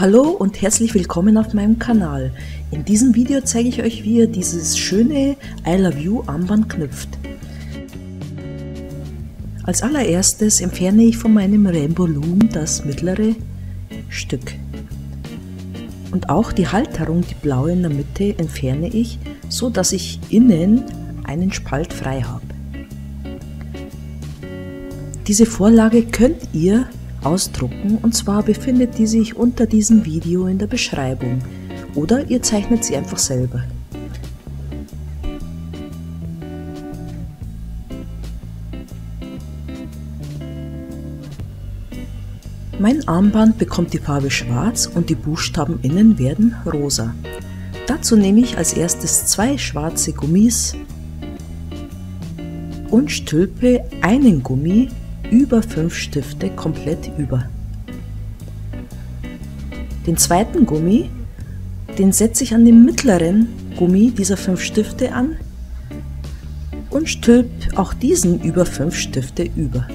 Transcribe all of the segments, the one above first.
Hallo und herzlich willkommen auf meinem Kanal. In diesem Video zeige ich euch, wie ihr dieses schöne I Love You Armband knüpft. Als allererstes entferne ich von meinem Rainbow Loom das mittlere Stück. Und auch die Halterung, die blaue in der Mitte, entferne ich, so dass ich innen einen Spalt frei habe. Diese Vorlage könnt ihr ausdrucken, und zwar befindet die sich unter diesem Video in der Beschreibung, oder ihr zeichnet sie einfach selber. Mein Armband bekommt die Farbe schwarz und die Buchstaben innen werden rosa. Dazu nehme ich als erstes 2 schwarze Gummis und stülpe einen Gummi über 5 Stifte komplett über. Den zweiten Gummi, den setze ich an den mittleren Gummi dieser 5 Stifte an und stülpe auch diesen über 5 Stifte über.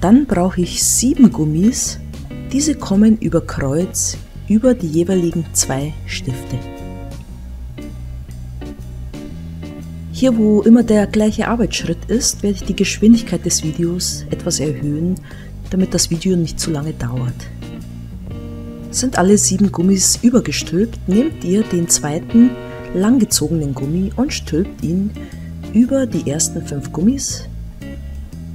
Dann brauche ich 7 Gummis, diese kommen über Kreuz über die jeweiligen 2 Stifte. Hier, wo immer der gleiche Arbeitsschritt ist, werde ich die Geschwindigkeit des Videos etwas erhöhen, damit das Video nicht zu lange dauert. Sind alle 7 Gummis übergestülpt, nehmt ihr den zweiten langgezogenen Gummi und stülpt ihn über die ersten 5 Gummis,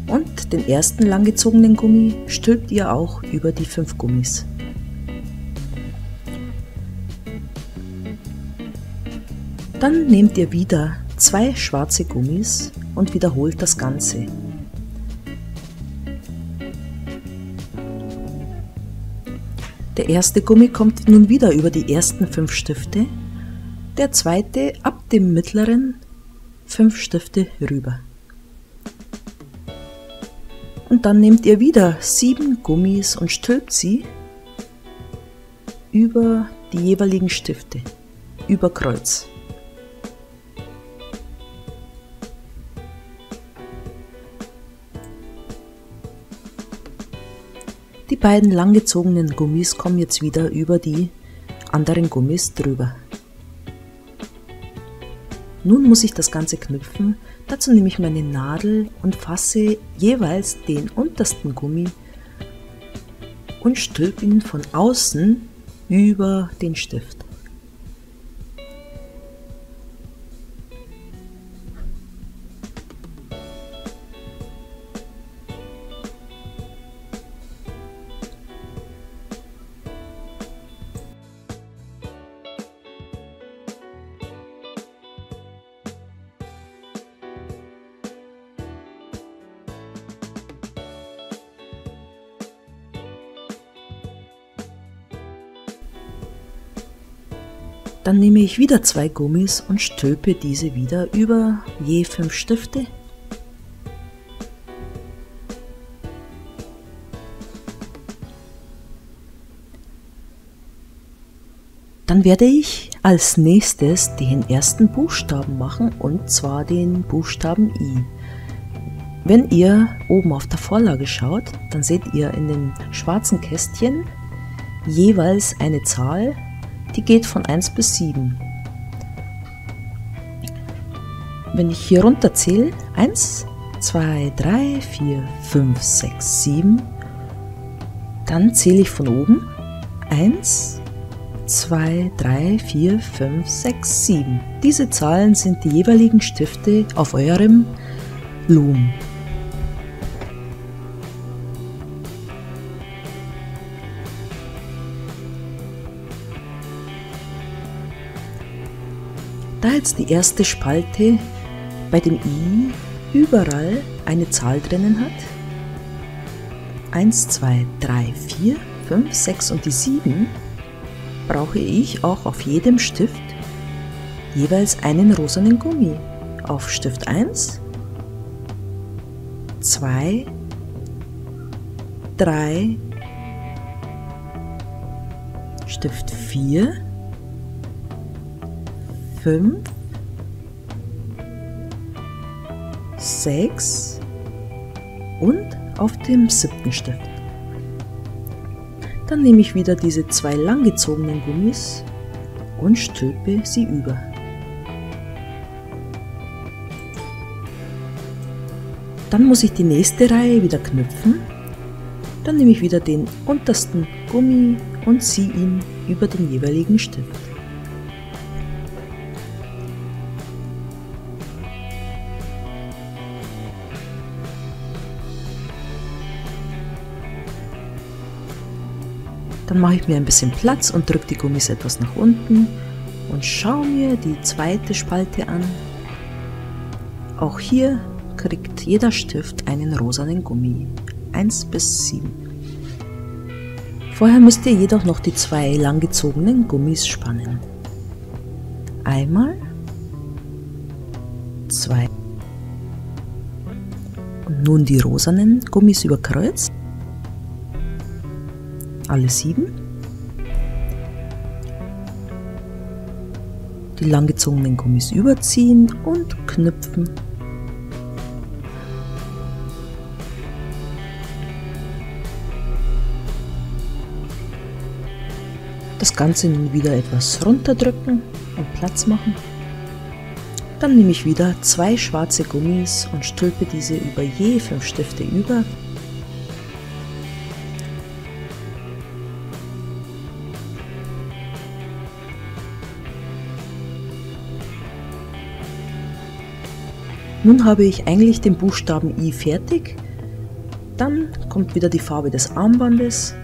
und den ersten langgezogenen Gummi stülpt ihr auch über die 5 Gummis. Dann nehmt ihr wieder 2 schwarze Gummis und wiederholt das Ganze. Der erste Gummi kommt nun wieder über die ersten 5 Stifte, der zweite ab dem mittleren 5 Stifte rüber. Und dann nehmt ihr wieder 7 Gummis und stülpt sie über die jeweiligen Stifte, über Kreuz. Die beiden langgezogenen Gummis kommen jetzt wieder über die anderen Gummis drüber. Nun muss ich das Ganze knüpfen. Dazu nehme ich meine Nadel und fasse jeweils den untersten Gummi und stülpe ihn von außen über den Stift. Dann nehme ich wieder 2 Gummis und stülpe diese wieder über je 5 Stifte. Dann werde ich als nächstes den ersten Buchstaben machen, und zwar den Buchstaben I. Wenn ihr oben auf der Vorlage schaut, dann seht ihr in dem schwarzen Kästchen jeweils eine Zahl. Die geht von 1 bis 7. Wenn ich hier runter zähle, 1, 2, 3, 4, 5, 6, 7, dann zähle ich von oben 1, 2, 3, 4, 5, 6, 7. Diese Zahlen sind die jeweiligen Stifte auf eurem Loom. Da jetzt die erste Spalte bei dem I überall eine Zahl drinnen hat, 1, 2, 3, 4, 5, 6 und die 7, brauche ich auch auf jedem Stift jeweils einen rosanen Gummi. Auf Stift 1, 2, 3, Stift 4, 5, 6 und auf dem 7. Stift. Dann nehme ich wieder diese zwei langgezogenen Gummis und stülpe sie über. Dann muss ich die nächste Reihe wieder knüpfen. Dann nehme ich wieder den untersten Gummi und ziehe ihn über den jeweiligen Stift. Dann mache ich mir ein bisschen Platz und drücke die Gummis etwas nach unten und schaue mir die zweite Spalte an. Auch hier kriegt jeder Stift einen rosanen Gummi, 1 bis 7. Vorher müsst ihr jedoch noch die zwei langgezogenen Gummis spannen. Einmal, zwei und nun die rosanen Gummis über Kreuz. Alle 7, die langgezogenen Gummis überziehen und knüpfen. Das Ganze nun wieder etwas runterdrücken und Platz machen. Dann nehme ich wieder zwei schwarze Gummis und stülpe diese über je 5 Stifte über. Nun habe ich eigentlich den Buchstaben I fertig, dann kommt wieder die Farbe des Armbandes,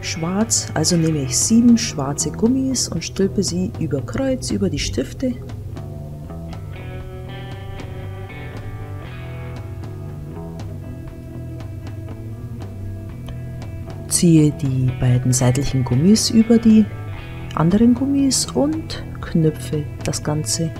schwarz, also nehme ich 7 schwarze Gummis und stülpe sie über Kreuz, über die Stifte. Ziehe die beiden seitlichen Gummis über die anderen Gummis und knüpfe das Ganze.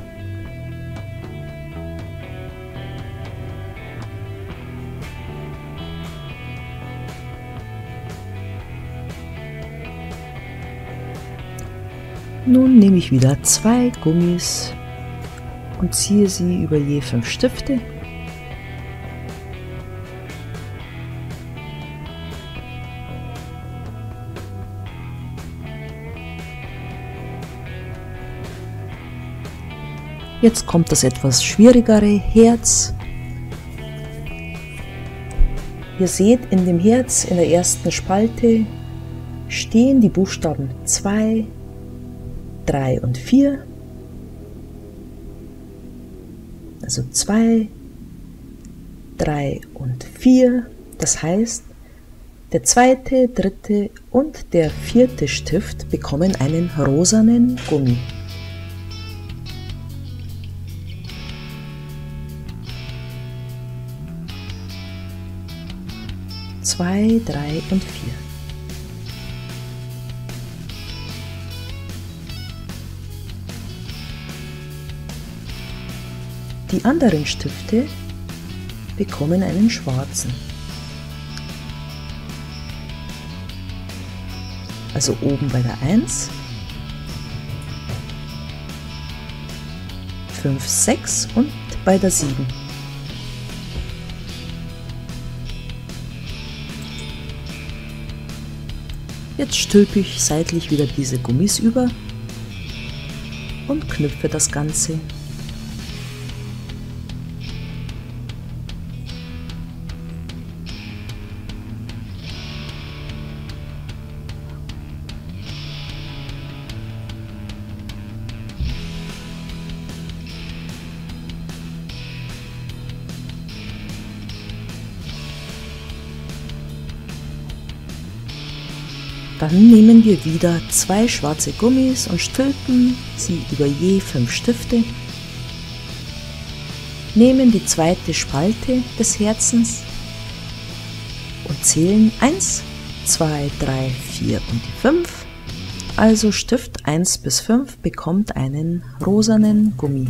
Nun nehme ich wieder zwei Gummis und ziehe sie über je 5 Stifte. Jetzt kommt das etwas schwierigere Herz. Ihr seht, in dem Herz in der ersten Spalte stehen die Buchstaben 2, 3 und 4, also 2, 3 und 4, das heißt, der zweite, dritte und der vierte Stift bekommen einen rosanen Gummi. Zwei, drei und 4. Die anderen Stifte bekommen einen schwarzen. Also oben bei der 1, 5, 6 und bei der 7. Jetzt stülpe ich seitlich wieder diese Gummis über und knüpfe das Ganze. Dann nehmen wir wieder zwei schwarze Gummis und stülpen sie über je 5 Stifte, nehmen die zweite Spalte des Herzens und zählen 1, 2, 3, 4 und die 5, also Stift 1 bis 5 bekommt einen rosanen Gummi.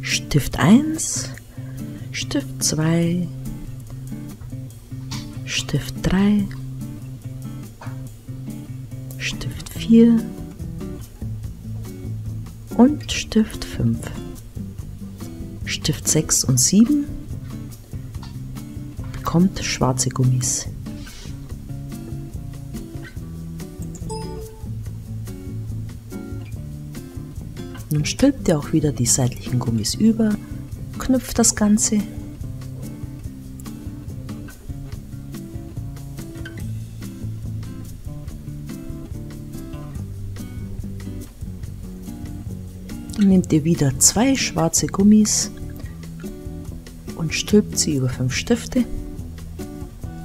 Stift 1, Stift 2, Stift 3, Stift 4 und Stift 5, Stift 6 und 7 bekommt schwarze Gummis. Nun stülpt ihr auch wieder die seitlichen Gummis über, knüpft das Ganze. Dann nehmt ihr wieder zwei schwarze Gummis und stülpt sie über 5 Stifte.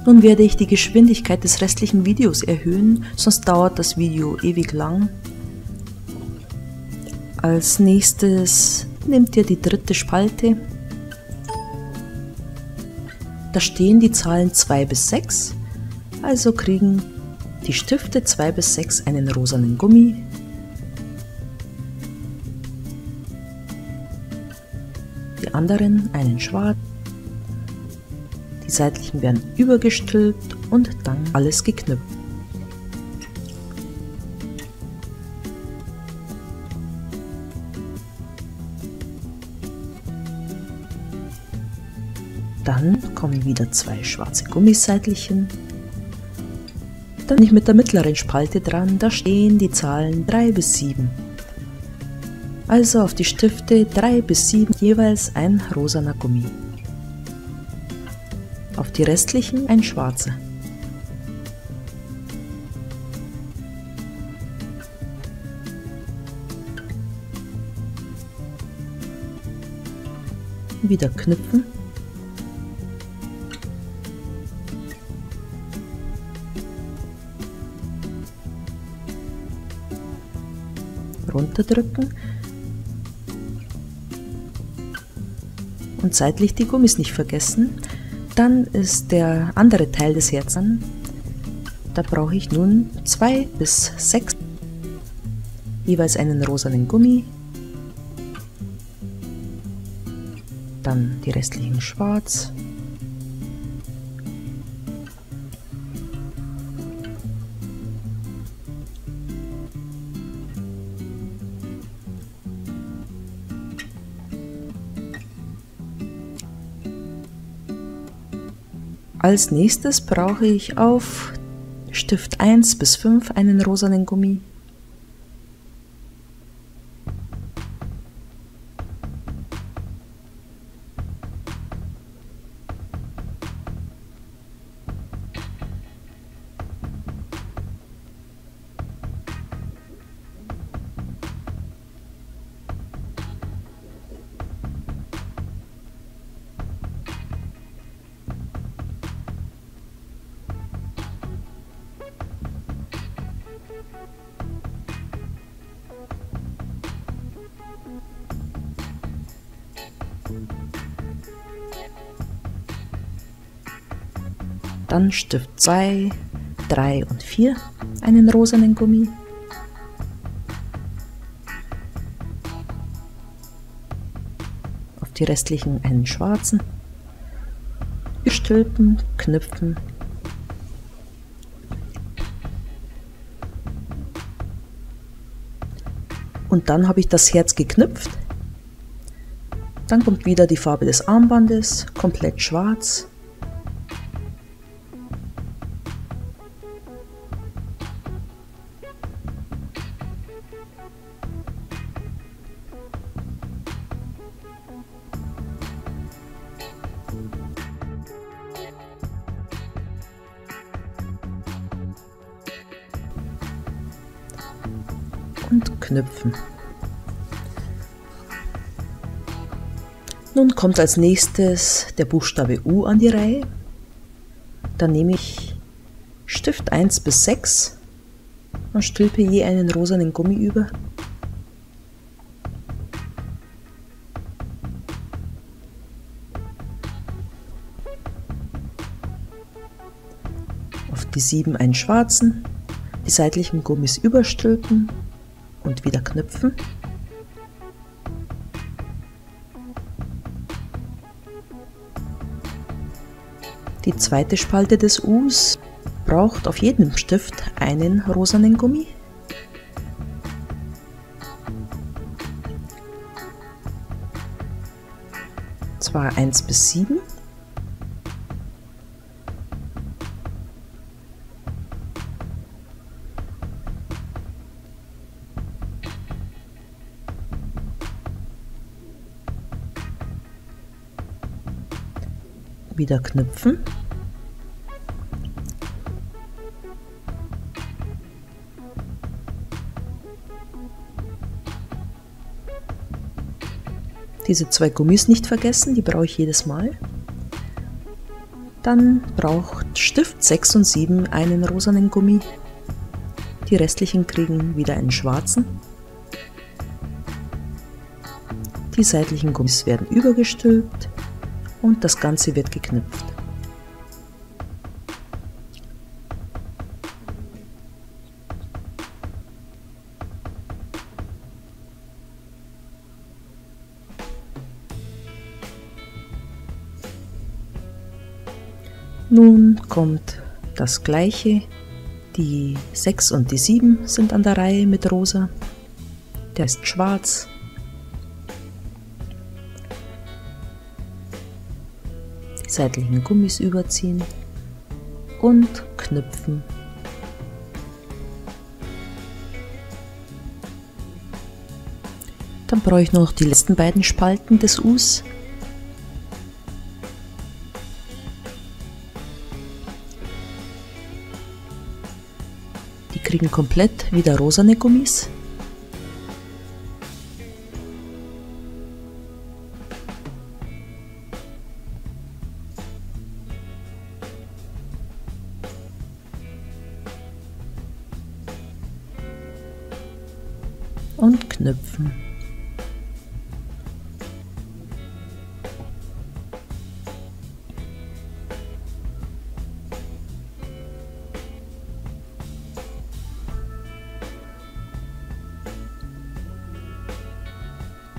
Nun werde ich die Geschwindigkeit des restlichen Videos erhöhen, sonst dauert das Video ewig lang. Als nächstes nehmt ihr die dritte Spalte. Da stehen die Zahlen 2 bis 6, also kriegen die Stifte 2 bis 6 einen rosanen Gummi. Die anderen einen schwarzen. Die seitlichen werden übergestülpt und dann alles geknüpft. Dann kommen wieder zwei schwarze Gummiseitelchen. Dann bin ich mit der mittleren Spalte dran, da stehen die Zahlen 3 bis 7. Also auf die Stifte 3 bis 7 jeweils ein rosaner Gummi. Auf die restlichen ein schwarzer. Wieder knüpfen. Runterdrücken. Und seitlich die Gummis nicht vergessen. Dann ist der andere Teil des Herzens. Da brauche ich nun 2 bis 6, jeweils einen rosanen Gummi, dann die restlichen schwarz, Als nächstes brauche ich auf Stift 1 bis 5 einen rosanen Gummi. Dann Stift 2, 3 und 4 einen rosanen Gummi. Auf die restlichen einen schwarzen. Stülpen, knüpfen. Und dann habe ich das Herz geknüpft. Dann kommt wieder die Farbe des Armbandes, komplett schwarz. Und knüpfen. Nun kommt als nächstes der Buchstabe U an die Reihe. Dann nehme ich Stift 1 bis 6 und stülpe je einen rosanen Gummi über. Auf die 7 einen schwarzen, die seitlichen Gummis überstülpen. Und wieder knüpfen. Die zweite Spalte des U's braucht auf jedem Stift einen rosanen Gummi. Zwar 1 bis 7. wieder knüpfen. Diese zwei Gummis nicht vergessen, die brauche ich jedes Mal. Dann braucht Stift 6 und 7 einen rosanen Gummi. Die restlichen kriegen wieder einen schwarzen. Die seitlichen Gummis werden übergestülpt und das Ganze wird geknüpft. Nun kommt das Gleiche, die 6 und die 7 sind an der Reihe mit rosa, der ist schwarz. Die seitlichen Gummis überziehen und knüpfen. Dann brauche ich noch die letzten beiden Spalten des U's. Kriegen komplett wieder rosane Gummis. Und knüpfen.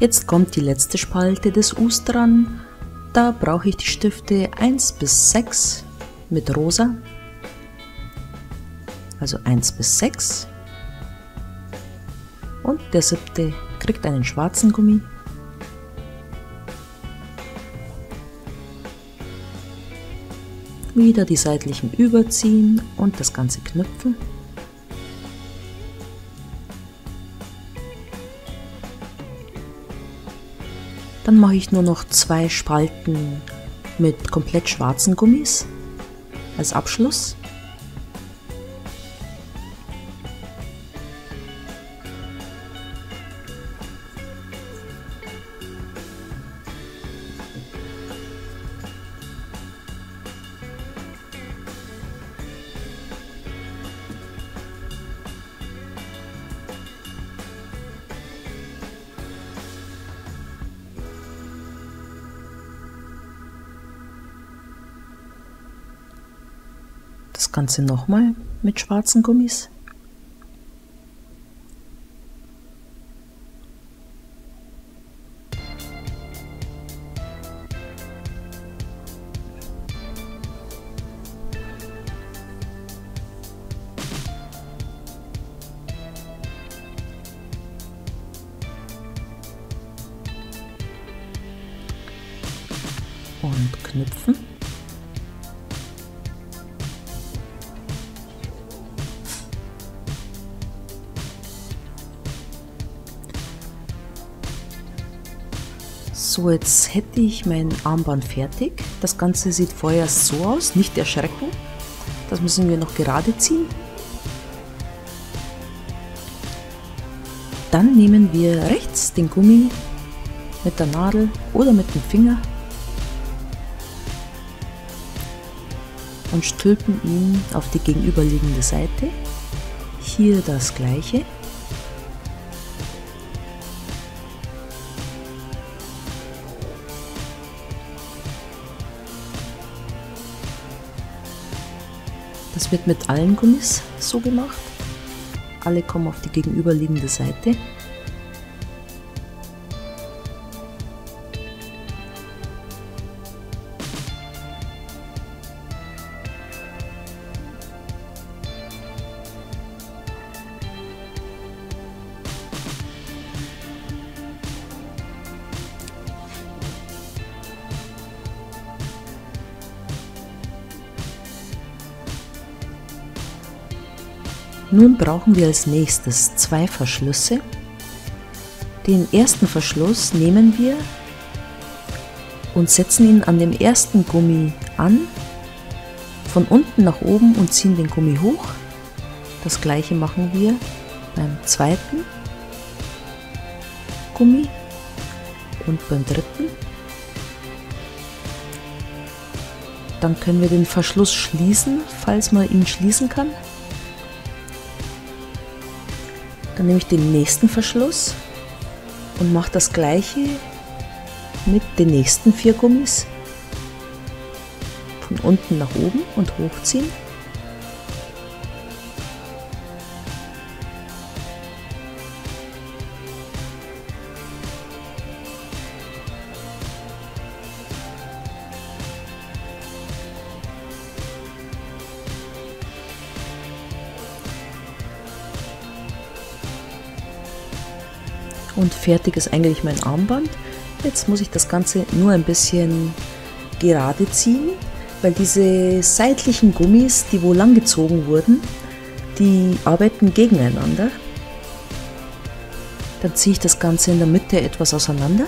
Jetzt kommt die letzte Spalte des U's dran, da brauche ich die Stifte 1 bis 6 mit rosa, also 1 bis 6 und der 7. kriegt einen schwarzen Gummi. Wieder die seitlichen überziehen und das Ganze knüpfen. Dann mache ich nur noch 2 Spalten mit komplett schwarzen Gummis als Abschluss. Das Ganze nochmal mit schwarzen Gummis. Und knüpfen. So, jetzt hätte ich mein Armband fertig. Das Ganze sieht vorerst so aus, nicht erschrecken. Das müssen wir noch gerade ziehen. Dann nehmen wir rechts den Gummi mit der Nadel oder mit dem Finger und stülpen ihn auf die gegenüberliegende Seite. Hier das Gleiche. Das wird mit allen Gummis so gemacht. Alle kommen auf die gegenüberliegende Seite. Nun brauchen wir als nächstes 2 Verschlüsse. Den ersten Verschluss nehmen wir und setzen ihn an dem ersten Gummi an, von unten nach oben und ziehen den Gummi hoch. Das gleiche machen wir beim zweiten Gummi und beim dritten. Dann können wir den Verschluss schließen, falls man ihn schließen kann. Dann nehme ich den nächsten Verschluss und mache das gleiche mit den nächsten 4 Gummis. Von unten nach oben und hochziehen. Und fertig ist eigentlich mein Armband. Jetzt muss ich das Ganze nur ein bisschen gerade ziehen, weil diese seitlichen Gummis, die wo lang gezogen wurden, die arbeiten gegeneinander. Dann ziehe ich das Ganze in der Mitte etwas auseinander.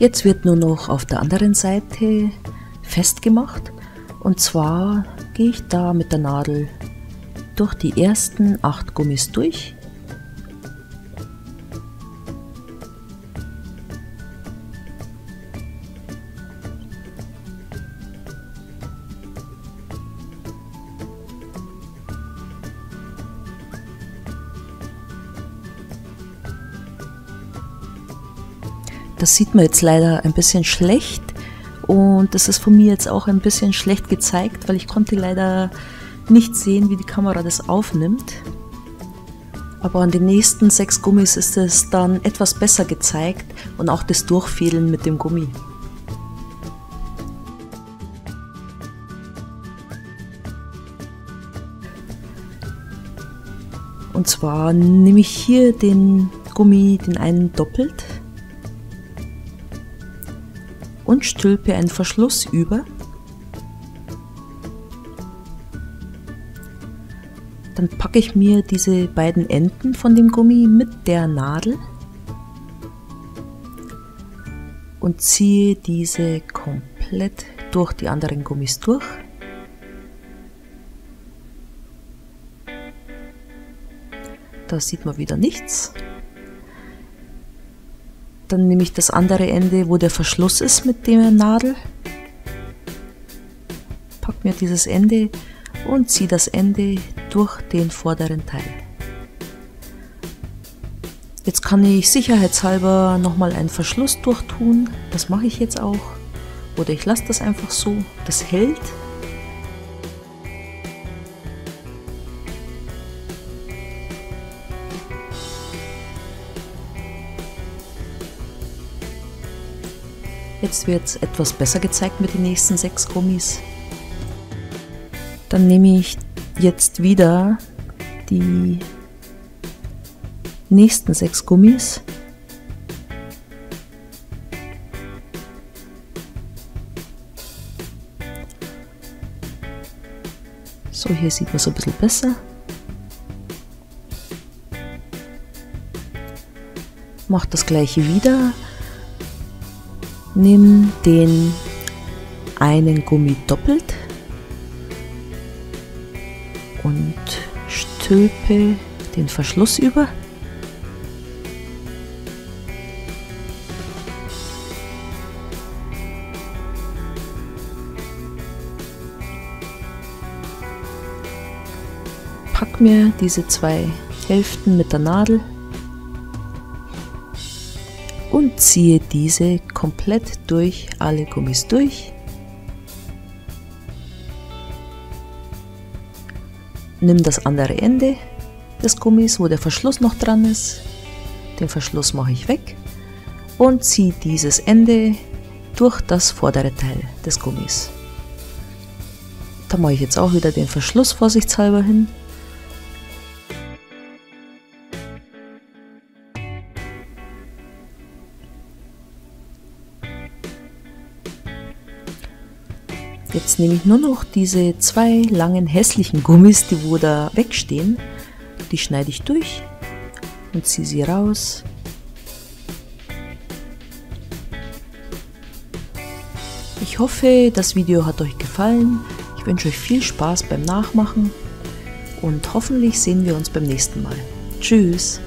Jetzt wird nur noch auf der anderen Seite festgemacht, und zwar gehe ich da mit der Nadel durch die ersten 8 Gummis durch. Das sieht man jetzt leider ein bisschen schlecht, und das ist von mir jetzt auch ein bisschen schlecht gezeigt, weil ich konnte leider nicht sehen, wie die Kamera das aufnimmt. Aber an den nächsten 6 Gummis ist es dann etwas besser gezeigt, und auch das Durchfädeln mit dem Gummi. Und zwar nehme ich hier den Gummi, den einen doppelt, und stülpe einen Verschluss über. Dann packe ich mir diese beiden Enden von dem Gummi mit der Nadel und ziehe diese komplett durch die anderen Gummis durch. Da sieht man wieder nichts. Dann nehme ich das andere Ende, wo der Verschluss ist, mit der Nadel, pack mir dieses Ende und ziehe das Ende durch den vorderen Teil. Jetzt kann ich sicherheitshalber nochmal einen Verschluss durchtun, das mache ich jetzt auch, oder ich lasse das einfach so, das hält. Jetzt wird es etwas besser gezeigt mit den nächsten 6 Gummis. Dann nehme ich jetzt wieder die nächsten 6 Gummis so, hier sieht man es ein bisschen besser, mache das gleiche wieder. Nimm den einen Gummi doppelt und stülpe den Verschluss über. Pack mir diese 2 Hälften mit der Nadel und ziehe diese komplett durch alle Gummis durch. Nimm das andere Ende des Gummis, wo der Verschluss noch dran ist. Den Verschluss mache ich weg und ziehe dieses Ende durch das vordere Teil des Gummis. Da mache ich jetzt auch wieder den Verschluss vorsichtshalber hin. Jetzt nehme ich nur noch diese zwei langen hässlichen Gummis, die wo da wegstehen. Die schneide ich durch und ziehe sie raus. Ich hoffe, das Video hat euch gefallen. Ich wünsche euch viel Spaß beim Nachmachen und hoffentlich sehen wir uns beim nächsten Mal. Tschüss!